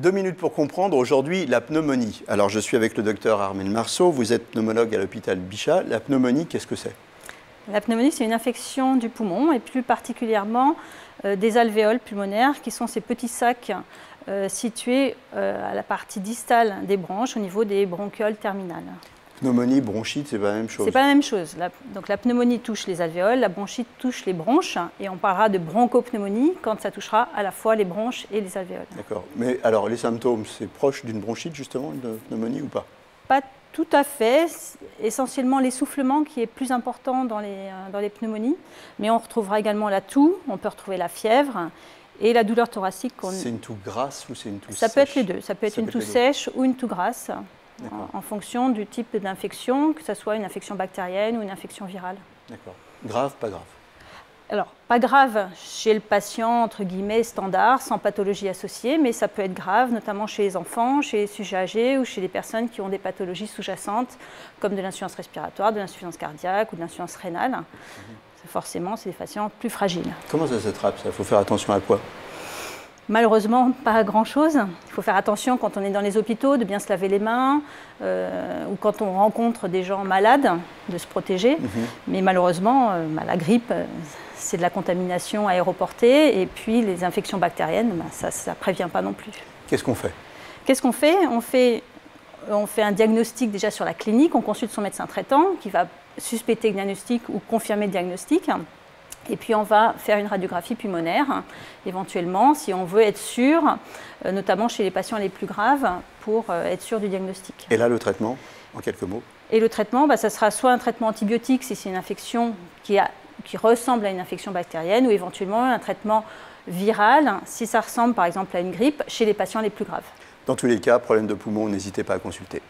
2 minutes pour comprendre aujourd'hui la pneumonie. Alors je suis avec le docteur Armel Marceau, vous êtes pneumologue à l'hôpital Bichat. La pneumonie, qu'est-ce que c'est? La pneumonie, c'est une infection du poumon et plus particulièrement des alvéoles pulmonaires qui sont ces petits sacs situés à la partie distale des bronches au niveau des bronchioles terminales. Pneumonie, bronchite, c'est pas la même chose? C'est pas la même chose. Donc la pneumonie touche les alvéoles, la bronchite touche les bronches et on parlera de bronchopneumonie quand ça touchera à la fois les bronches et les alvéoles. D'accord. Mais alors les symptômes, c'est proche d'une bronchite justement, une pneumonie ou pas? Pas tout à fait. Essentiellement l'essoufflement qui est plus important dans les pneumonies. Mais on retrouvera également la toux, on peut retrouver la fièvre. Et la douleur thoracique qu'on... C'est une toux grasse ou c'est une toux sèche? Ça peut être les deux. Ça peut être une toux sèche ou une toux grasse. En fonction du type d'infection, que ce soit une infection bactérienne ou une infection virale. D'accord. Grave, pas grave? Alors, pas grave chez le patient, entre guillemets, standard, sans pathologie associée, mais ça peut être grave, notamment chez les enfants, chez les sujets âgés ou chez les personnes qui ont des pathologies sous-jacentes, comme de l'insuffisance respiratoire, de l'insuffisance cardiaque ou de l'insuffisance rénale. Forcément, c'est des patients plus fragiles. Comment ça s'attrape, ça? Il faut faire attention à quoi? Malheureusement, pas à grand-chose. Il faut faire attention quand on est dans les hôpitaux, de bien se laver les mains, ou quand on rencontre des gens malades, de se protéger. Mais malheureusement, la grippe, c'est de la contamination aéroportée, et puis les infections bactériennes, ça ne prévient pas non plus. Qu'est-ce qu'on fait? Qu'est-ce qu'on fait? On fait un diagnostic déjà sur la clinique, on consulte son médecin traitant qui va suspecter le diagnostic ou confirmer le diagnostic. Et puis on va faire une radiographie pulmonaire, éventuellement, si on veut être sûr, notamment chez les patients les plus graves, pour être sûr du diagnostic. Et là, le traitement, en quelques mots? Et le traitement, ça sera soit un traitement antibiotique, si c'est une infection qui ressemble à une infection bactérienne, ou éventuellement un traitement viral, si ça ressemble par exemple à une grippe, chez les patients les plus graves. Dans tous les cas, problème de poumon, n'hésitez pas à consulter.